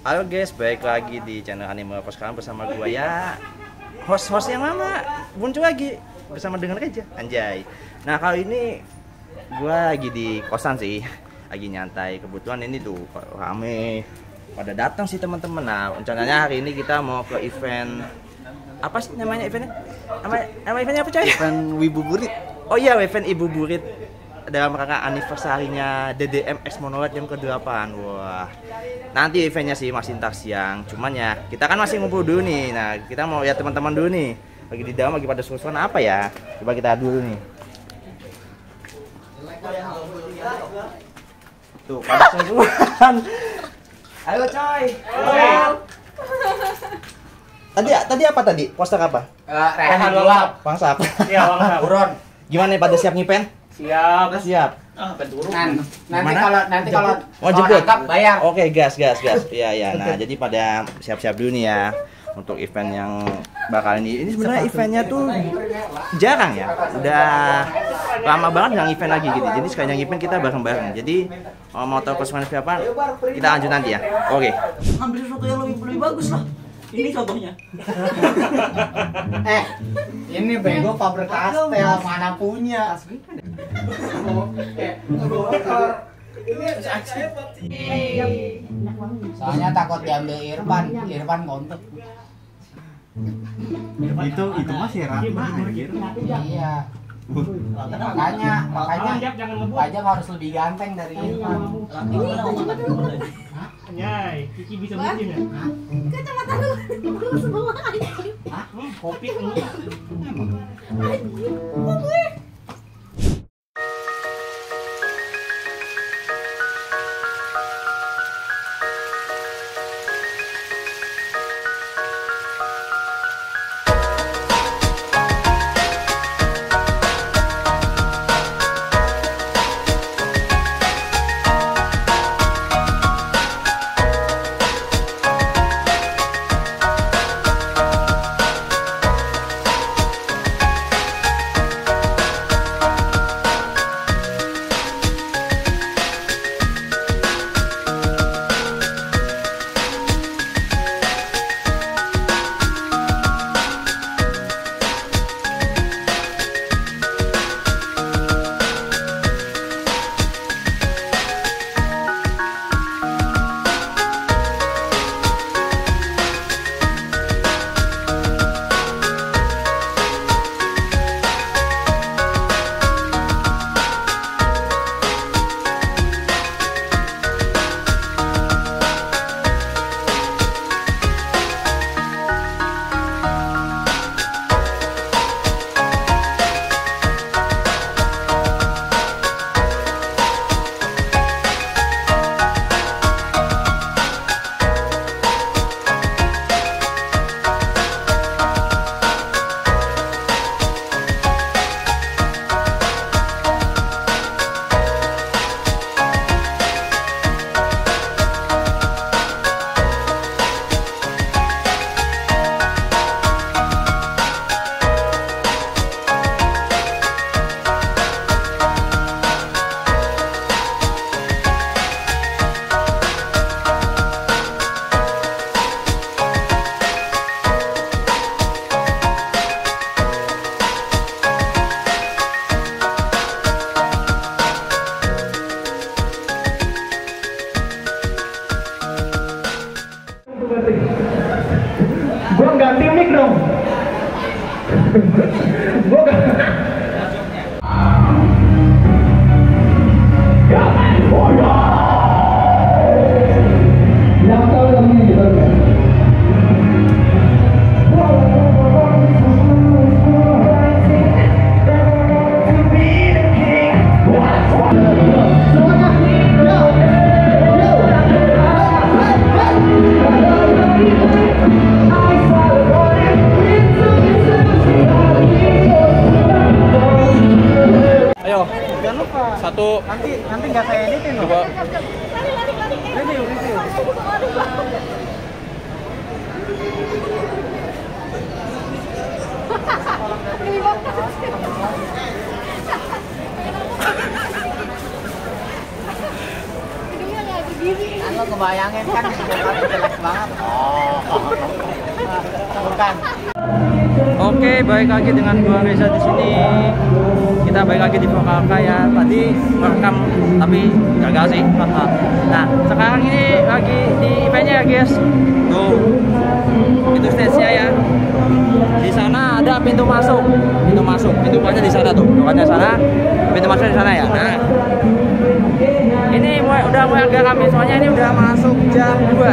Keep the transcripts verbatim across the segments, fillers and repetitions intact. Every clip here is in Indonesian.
Halo guys, balik lagi di channel Anime Lovers Karawang bersama gua ya. Host-host yang lama muncul lagi bersama dengan Reja, anjay. Nah, kali ini gua lagi di kosan sih, lagi nyantai. Kebetulan ini tuh rame pada datang sih teman-teman. Nah, rencananya hari ini kita mau ke event apa sih namanya eventnya? Nama, nama eventnya apa coy? Event Wibu Burit. Oh iya, event Ibu Burit. Dalam rangka anniversary-nya D D M X Monolite yang ke delapan. Wah, nanti eventnya sih masih entar siang, cuman ya kita kan masih ngumpul dulu nih. Nah, kita mau lihat teman-teman dulu nih, lagi di dalam lagi pada susun apa ya, coba kita dulu nih tuh pada susunan. Ayo coy, tadi tadi apa tadi poster apa? Rehan lolap bangsap iya bangsap buron. Gimana pada siap ngipen? Siap, siap. Ah, Nan, nanti kalau nanti kalau mau jemput bayar. Oke, gas gas gas. Iya, iya. Nah, jadi pada siap-siap dulu nih ya untuk event yang bakal ini. Ini sebenarnya eventnya tuh jarang ya. Udah lama banget nggak event lagi gitu. Jadi sekalian event kita bareng-bareng. Jadi mau tahu kesukaan siapa? Kita lanjut nanti ya. Oke. Ambil sesuatu yang lebih lebih bagus lah. Ini contohnya. Eh, ini bego Faber Castell mana punya? Soalnya takut diambil Irfan, Irfan kontak. Itu itu masih ramah anjir. Iya. Makanya, makanya Pajang harus lebih ganteng dari Irfan. Nyai, Kiki bisa bikin ya? Kacamata lu, lu sebelah anjir. Hah? Kopi lu. Anjir, kok gue? Satu nanti nanti nggak saya editin loh. Coba. Review, review. Hidungnya nggak berdiri. bayangin kan jelek banget. Oh, bukan. Oke, baik lagi dengan gua Reza di sini. Kita balik lagi di ALKA ya. Tadi merekam tapi gagal sih. Nah, sekarang ini lagi di eventnya ya guys. Tuh, itu stage-nya ya. Di sana ada pintu masuk, pintu masuk, pintu masuknya di sana tuh, bukannya sana, pintu masuknya di sana ya. Nah, ini mulai, udah mulai agak ramai, soalnya ini udah masuk jam dua,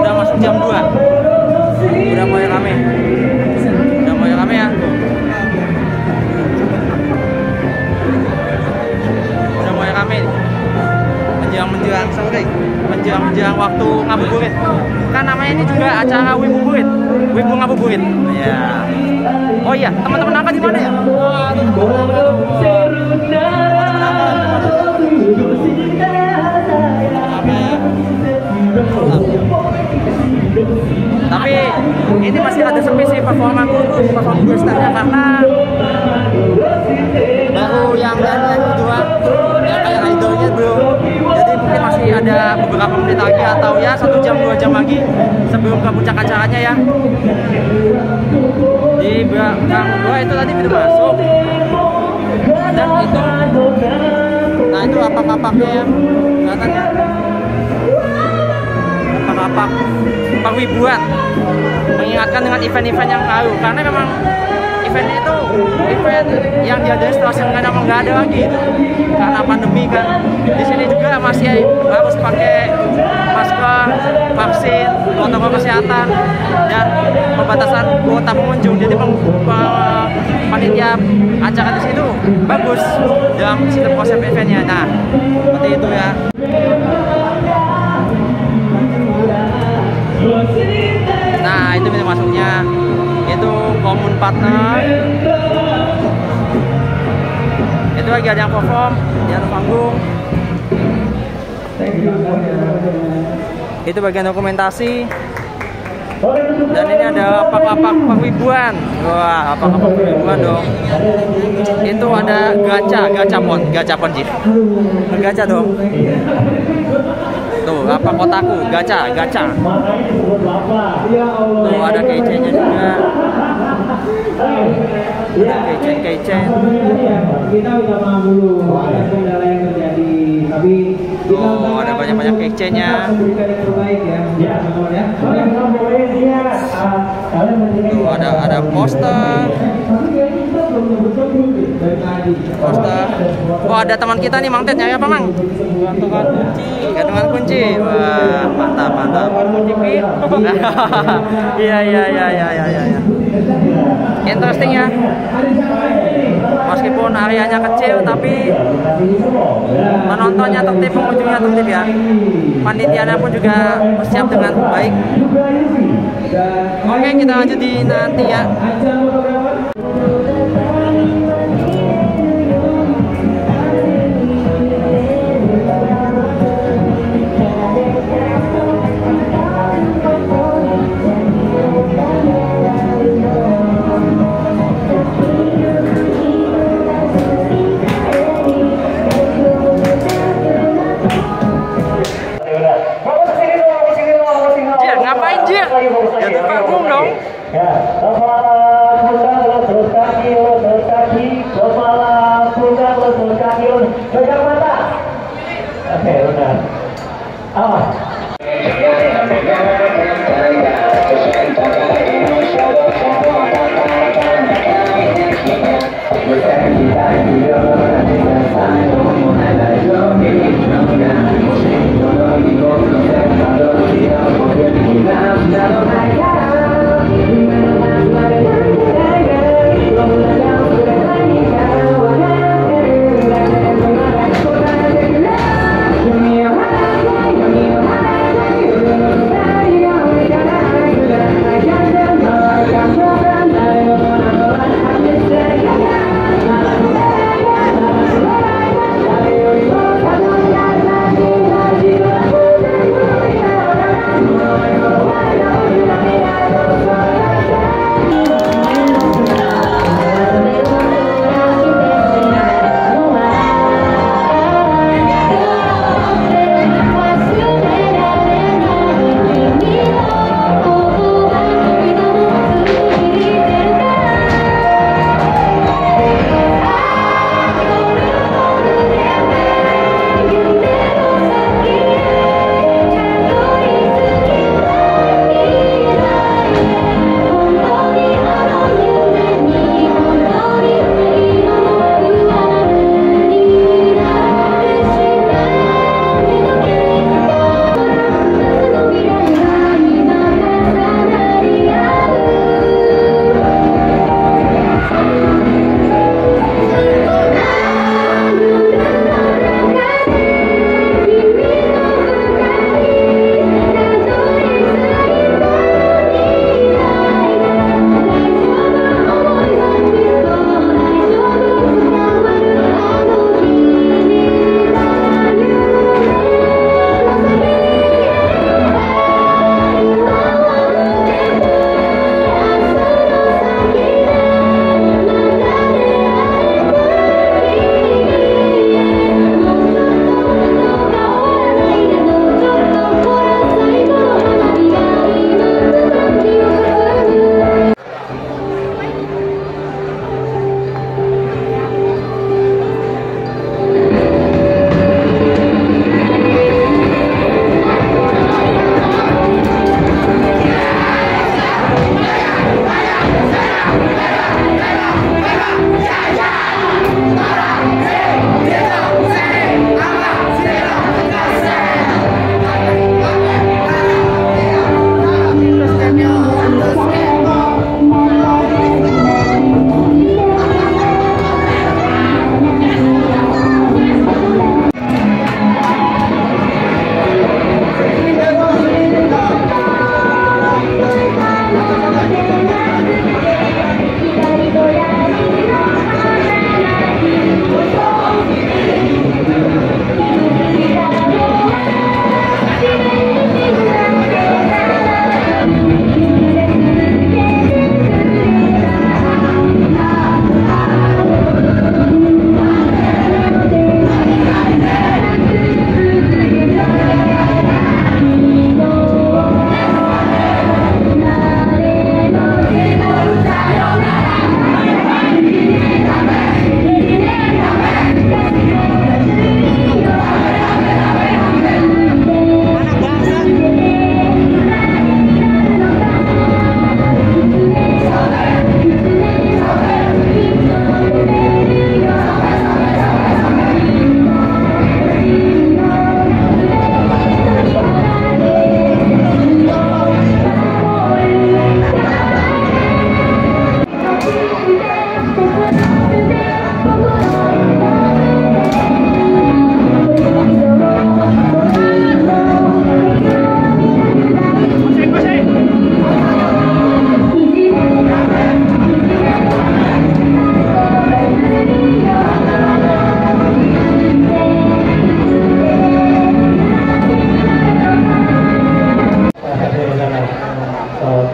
udah masuk jam dua, udah mulai ramai, udah mulai ramai ya, udah mulai ramai, menjelang-menjelang sore, menjelang-menjelang waktu ngabuburit. Kan namanya ini juga acara Wibu Burit, Wibu Ngabu Burit. Ya. Oh iya, teman-teman ALKA di mana ya? Tapi ini masih ada sepi sih performaku, performa gue startnya karena baru yang lainnya kedua, yang kayak idolnya belum. Mungkin masih ada beberapa menit lagi atau ya satu jam dua jam lagi sebelum ke puncak acaranya ya. Di belakang gua itu tadi pintu masuk dan itu, nah itu lapak-lapaknya yang kelihatan ya, lapak-lapak perwibuan mengingatkan dengan event-event yang lalu, karena memang event itu event yang diadain setelah sekarang memang nggak ada lagi itu karena pandemi kan. Di sini juga masih harus pakai masker, vaksin, protokol kesehatan dan pembatasan kuota pengunjung. Jadi panitia acara di situ bagus dalam sistem konsep eventnya. Nah, seperti itu ya. Nah, itu pintu masuknya. Itu komun partner, itu lagi ada yang perform di atas panggung. Itu bagian dokumentasi dan ini ada lapak-lapak perwibuan. Wah, lapak-lapak perwibuan dong. Itu ada gacha, gacha pon, gacha pon sih, gacha dong. Tuh, Lawa Kotaku, gacha, gacha. Tuh, ada kece-nya juga. Ada kece-kece. Tuh, ada banyak-banyak kece-nya. Tuh, ada, ada poster. Poster. Oh, ada teman kita nih, Mang Ted, nyari apa, Mang? Gantungan kunci, gantungan kunci. Wah, mantap, mantap. Iya, iya, iya, iya, iya, iya. Interesting ya. Meskipun areanya kecil, tapi penontonnya tertib, pengunjungnya tertib ya. Panitianya pun juga siap dengan baik. Oke, kita lanjut di nanti ya. Now I got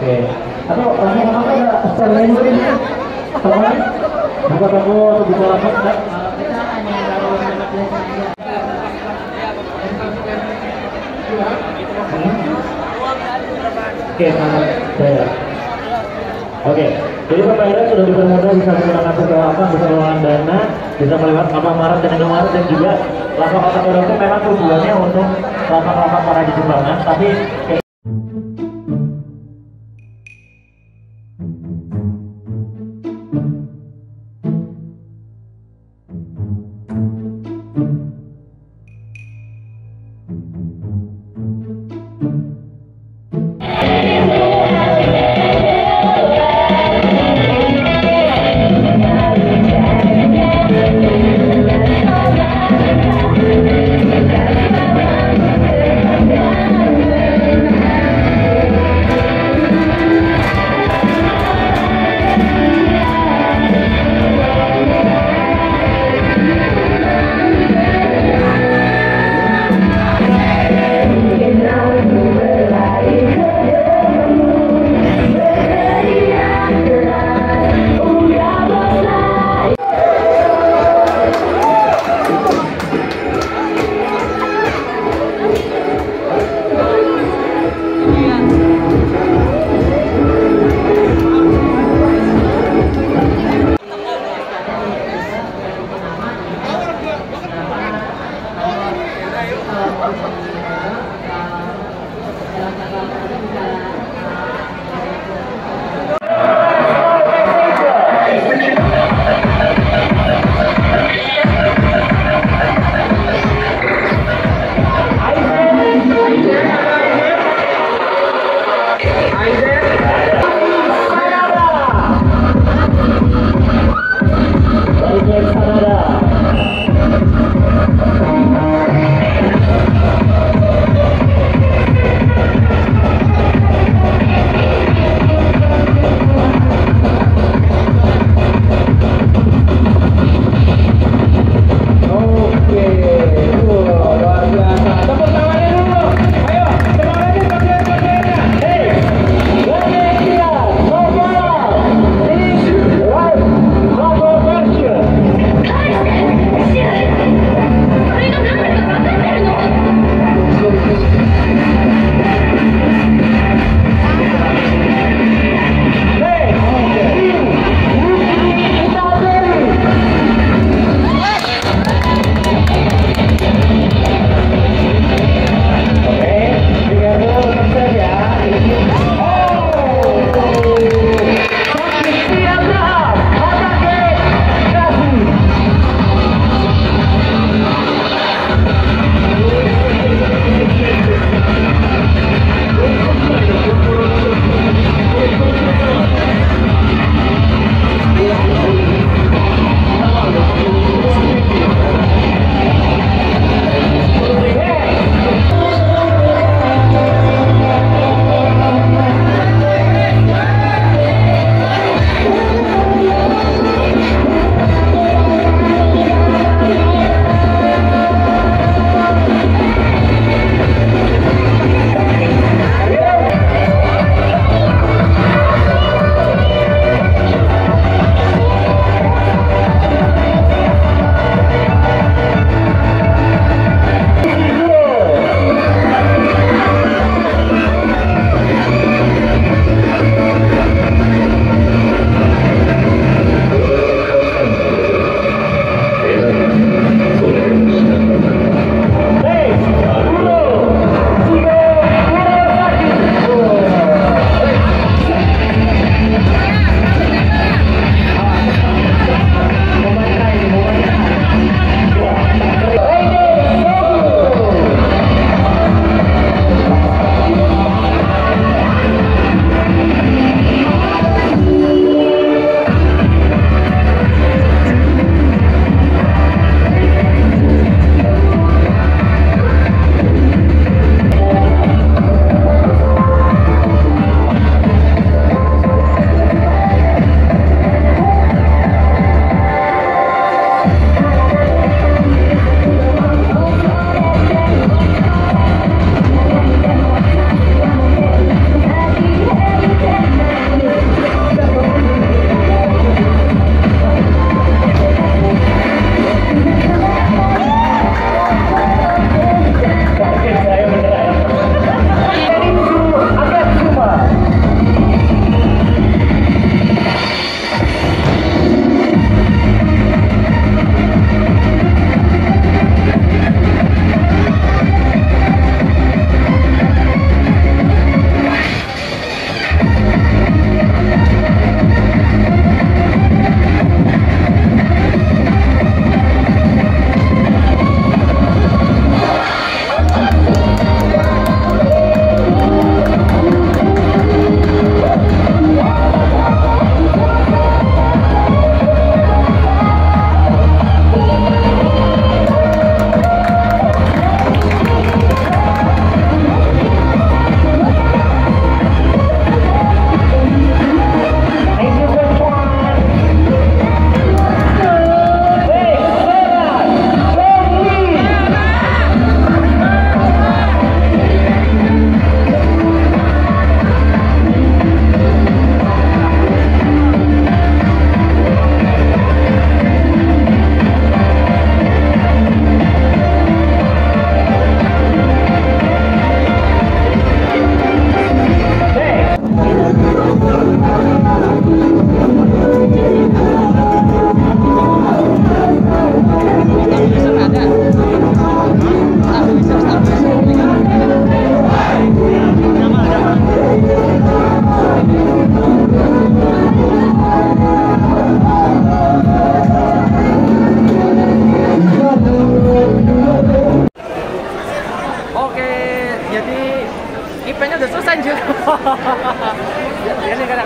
Oke. Atau tanya apa ada stand lain mungkin? Teman? Buka toko atau buka lapak? Kita hanya kalau anak biasa aja. Oke, sama saya. Oke, jadi pembayaran sudah dipermudah, bisa menggunakan pertolongan, bisa melawan dana, bisa melewat nama Maret dan nama Maret, dan juga Lawa Kotaku itu memang tujuannya untuk lapak-lapak para di Jumbangan, tapi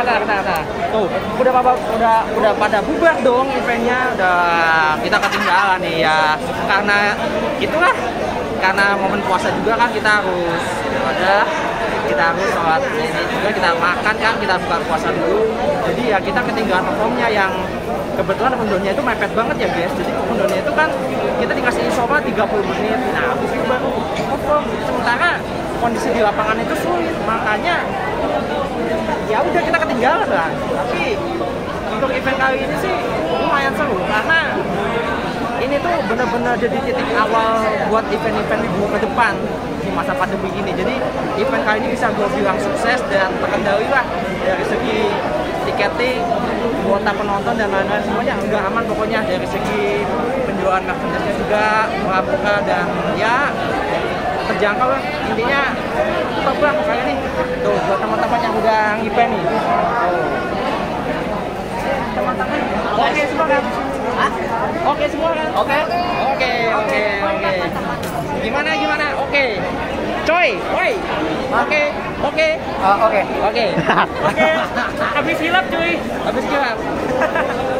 bentar, bentar, bentar. Tuh, udah pada udah udah pada bubar dong eventnya. Udah kita ketinggalan nih ya. Karena itulah, karena momen puasa juga kan kita harus ada, kita harus sholat ini juga, kita makan kan, kita buka puasa dulu. Jadi ya kita ketinggalan performnya yang kebetulan pendonya itu mepet banget ya guys. Jadi pendonya itu kan kita dikasih isoma tiga puluh menit. Nah, habis itu baru perform. Sementara kondisi di lapangan itu sulit, makanya ya udah kita ketinggalan lah. Tapi untuk event kali ini sih lumayan seru karena ini tuh benar-benar jadi titik awal buat event-event wibu ke depan di masa pandemi ini. Jadi event kali ini bisa gue bilang sukses dan terkendali lah dari segi tiketing, kuota penonton dan lain-lain semuanya enggak aman pokoknya. Dari segi penjualan merchandise-nya juga melakukan dan ya terjangkau lah intinya. Top lah kali ini tuh buat teman-teman yang udah event nih. Teman-teman, oke semua kan? Oke semua kan? Oke, oke, oke, oke. Gimana, gimana? Oke, coy, woi, oke, oke, oke, oke, oke. Habis hilap cuy, habis hilap.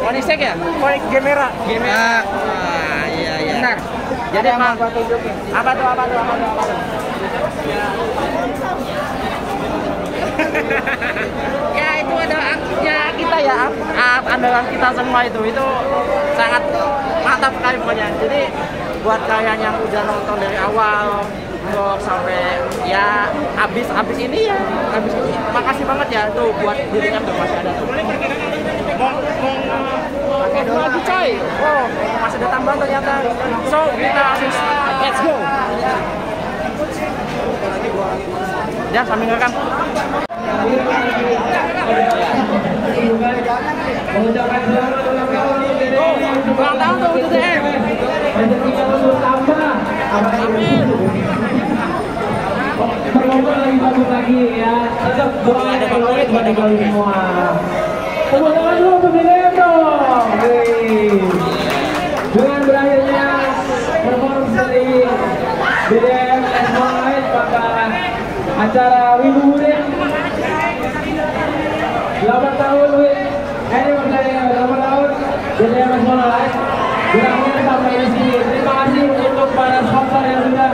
Konisek ya? Konik Gemera. Gemera. Ah, iya iya. Benar. Jadi apa? Apa tuh? Apa tuh? Apa tuh? Ya itu adalah ya kita ya andalan kita semua itu itu sangat mantap sekali pokoknya. Jadi buat kalian yang udah nonton dari awal sampai ya abis abis ini ya abis ini makasih banget ya tuh buat dirinya tuh masih ada tuh. Mau mau pakai dulu lagi coy. Oh masih ada tambahan ternyata. So kita langsung let's go. Ya sambil ngerekam. Tuh, ulang tahun tuh D D M. Amin. Semoga lebih bagus lagi ya. Tetap doa dan doain buat kalian semua. Tepuk tangan dulu untuk D D M dong. Dengan berakhirnya perform dari D D M dan Monolite pada acara Wibu Burit delapan tahun with Anime Lovers Karawang D D M Monolite. Berakhir sampai di sini. Terima kasih untuk para sponsor yang sudah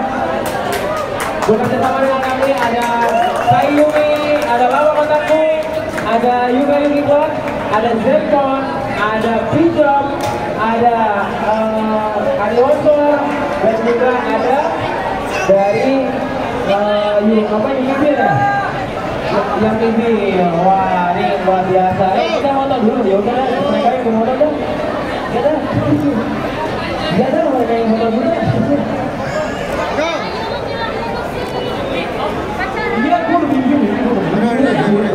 bekerja sama dengan kami. Ada Pai Yumi, ada Lawa Kotaku, ada Yuga Yugiwa, ada Zepton, ada P-Drop, ada Kariwosor, dan juga ada dari Uh, ini apa yang pimpin ya? Yang pimpin, wah ini luar biasa. Eh kita motor dulu, yaudah lah, mereka yang motor dong. Ya dah, ya dah mereka yang motor dulu. Iya, gue lebih dulu.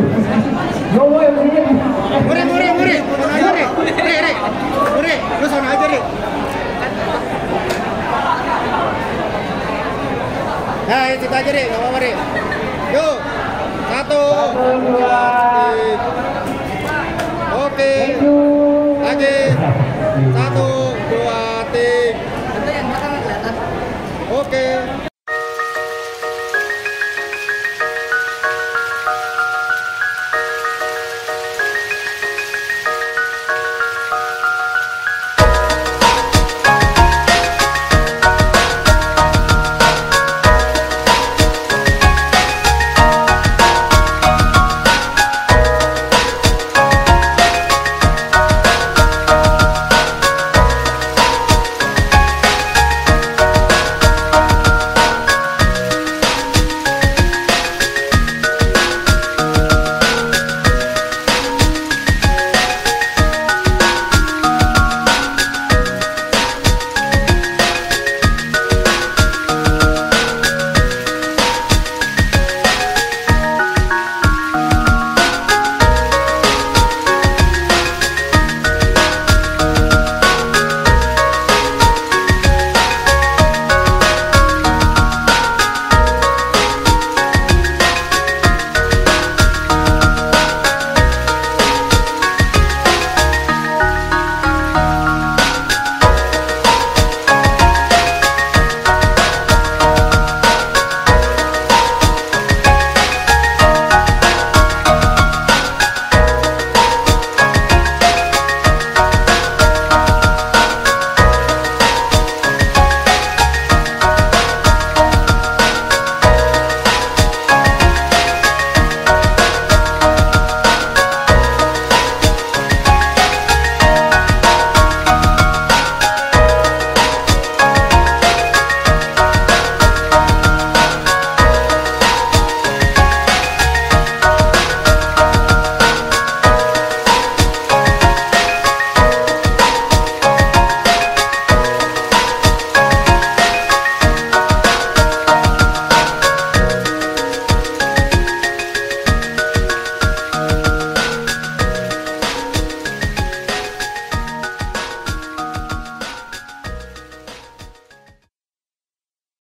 Yo boy, muri, muri, muri, muri, muri, muri, muri, lu sana aja deh. Nah, itu aja deh, gak apa-apa deh. Yuk, satu.